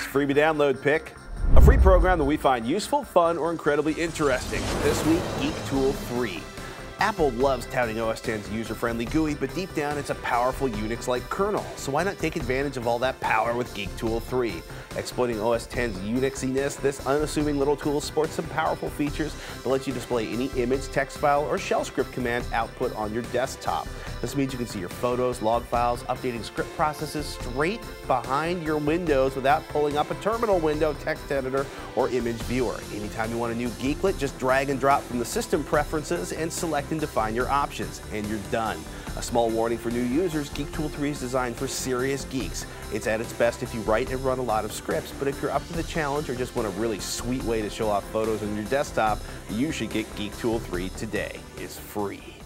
today's freebie download pick, a free program that we find useful, fun, or incredibly interesting. This week, GeekTool 3. Apple loves touting OS X's user-friendly GUI, but deep down it's a powerful Unix-like kernel. So why not take advantage of all that power with GeekTool 3? Exploiting OS X's Unixiness, this unassuming little tool sports some powerful features that let you display any image, text file, or shell script command output on your desktop. This means you can see your photos, log files, updating script processes straight behind your windows without pulling up a terminal window, text editor, or image viewer. Anytime you want a new geeklet, just drag and drop from the system preferences and select and define your options, and you're done. A small warning for new users, GeekTool 3 is designed for serious geeks. It's at its best if you write and run a lot of scripts, but if you're up to the challenge or just want a really sweet way to show off photos on your desktop, you should get GeekTool 3 today. It's free.